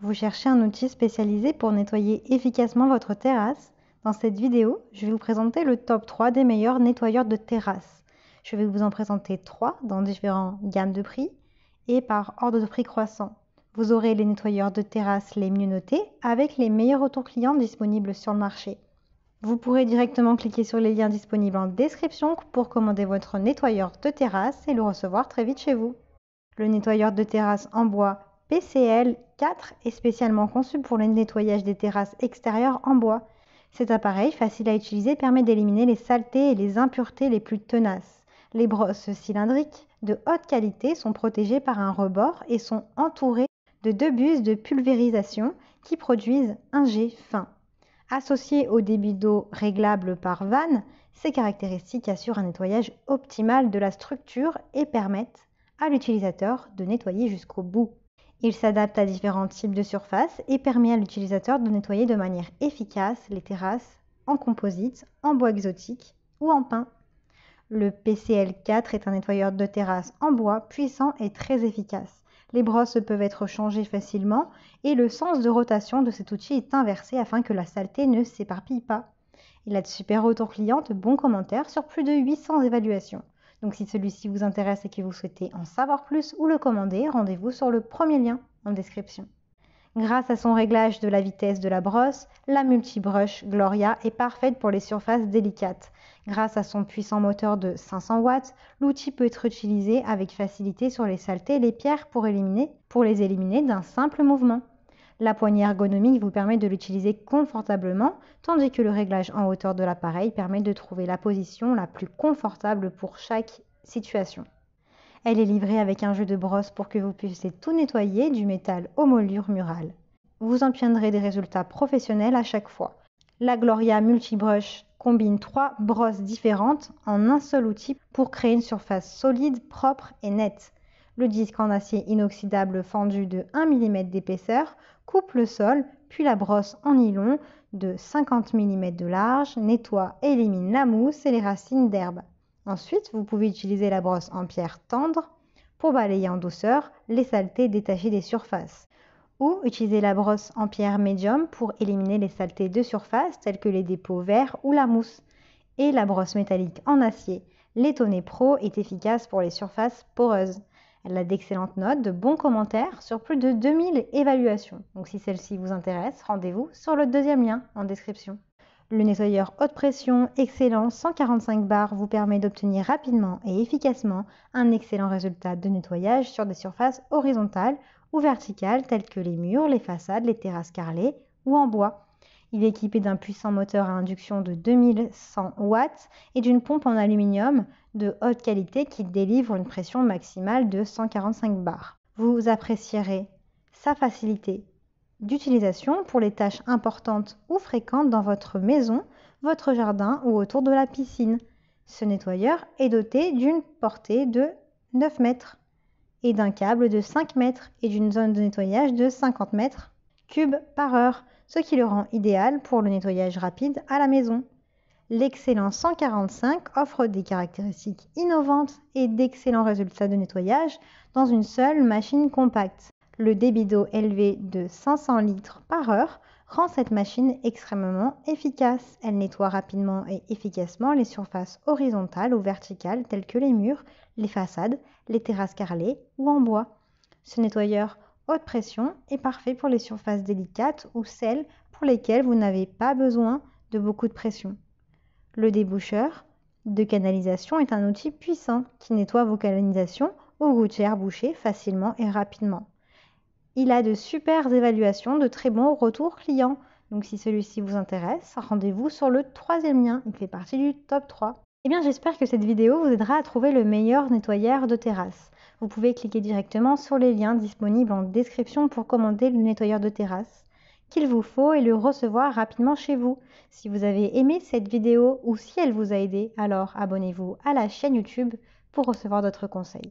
Vous cherchez un outil spécialisé pour nettoyer efficacement votre terrasse? Dans cette vidéo, je vais vous présenter le top 3 des meilleurs nettoyeurs de terrasse. Je vais vous en présenter 3 dans différentes gammes de prix et par ordre de prix croissant. Vous aurez les nettoyeurs de terrasse les mieux notés avec les meilleurs retours clients disponibles sur le marché. Vous pourrez directement cliquer sur les liens disponibles en description pour commander votre nettoyeur de terrasse et le recevoir très vite chez vous. Le nettoyeur de terrasse en bois PCL 4 est spécialement conçu pour le nettoyage des terrasses extérieures en bois. Cet appareil, facile à utiliser, permet d'éliminer les saletés et les impuretés les plus tenaces. Les brosses cylindriques de haute qualité sont protégées par un rebord et sont entourées de 2 buses de pulvérisation qui produisent un jet fin. Associé au débit d'eau réglable par vanne, ces caractéristiques assurent un nettoyage optimal de la structure et permettent à l'utilisateur de nettoyer jusqu'au bout. Il s'adapte à différents types de surfaces et permet à l'utilisateur de nettoyer de manière efficace les terrasses en composite, en bois exotique ou en pin. Le PCL 4 est un nettoyeur de terrasse en bois puissant et très efficace. Les brosses peuvent être changées facilement et le sens de rotation de cet outil est inversé afin que la saleté ne s'éparpille pas. Il a de super retours clients, de bons commentaires sur plus de 800 évaluations. Donc si celui-ci vous intéresse et que vous souhaitez en savoir plus ou le commander, rendez-vous sur le premier lien en description. Grâce à son réglage de la vitesse de la brosse, la Multibrush Gloria est parfaite pour les surfaces délicates. Grâce à son puissant moteur de 500 watts, l'outil peut être utilisé avec facilité sur les saletés et les pierres pour les éliminer d'un simple mouvement. La poignée ergonomique vous permet de l'utiliser confortablement, tandis que le réglage en hauteur de l'appareil permet de trouver la position la plus confortable pour chaque situation. Elle est livrée avec un jeu de brosse pour que vous puissiez tout nettoyer du métal aux moulures murales. Vous obtiendrez des résultats professionnels à chaque fois. La Gloria Multibrush combine 3 brosses différentes en un seul outil pour créer une surface solide, propre et nette. Le disque en acier inoxydable fendu de 1 mm d'épaisseur coupe le sol, puis la brosse en nylon de 50 mm de large nettoie et élimine la mousse et les racines d'herbe. Ensuite, vous pouvez utiliser la brosse en pierre tendre pour balayer en douceur les saletés détachées des surfaces, ou utiliser la brosse en pierre médium pour éliminer les saletés de surface telles que les dépôts verts ou la mousse, et la brosse métallique en acier. L'étonné Pro est efficace pour les surfaces poreuses. Elle a d'excellentes notes, de bons commentaires sur plus de 2000 évaluations. Donc si celle-ci vous intéresse, rendez-vous sur le deuxième lien en description. Le nettoyeur haute pression Excellent 145 bars vous permet d'obtenir rapidement et efficacement un excellent résultat de nettoyage sur des surfaces horizontales ou verticales telles que les murs, les façades, les terrasses carrelées ou en bois. Il est équipé d'un puissant moteur à induction de 2100 watts et d'une pompe en aluminium de haute qualité qui délivre une pression maximale de 145 bars. Vous apprécierez sa facilité d'utilisation pour les tâches importantes ou fréquentes dans votre maison, votre jardin ou autour de la piscine. Ce nettoyeur est doté d'une portée de 9 mètres et d'un câble de 5 mètres et d'une zone de nettoyage de 50 mètres cubes par heure, ce qui le rend idéal pour le nettoyage rapide à la maison. L'Excellent 145 offre des caractéristiques innovantes et d'excellents résultats de nettoyage dans une seule machine compacte. Le débit d'eau élevé de 500 litres par heure rend cette machine extrêmement efficace. Elle nettoie rapidement et efficacement les surfaces horizontales ou verticales telles que les murs, les façades, les terrasses carrelées ou en bois. Ce nettoyeur haute pression est parfait pour les surfaces délicates ou celles pour lesquelles vous n'avez pas besoin de beaucoup de pression. Le déboucheur de canalisation est un outil puissant qui nettoie vos canalisations aux gouttières bouchées facilement et rapidement. Il a de super évaluations, de très bons retours clients. Donc si celui-ci vous intéresse, rendez-vous sur le troisième lien, il fait partie du top 3. Eh bien, j'espère que cette vidéo vous aidera à trouver le meilleur nettoyeur de terrasse. Vous pouvez cliquer directement sur les liens disponibles en description pour commander le nettoyeur de terrasse qu'il vous faut et le recevoir rapidement chez vous. Si vous avez aimé cette vidéo ou si elle vous a aidé, alors abonnez-vous à la chaîne YouTube pour recevoir d'autres conseils.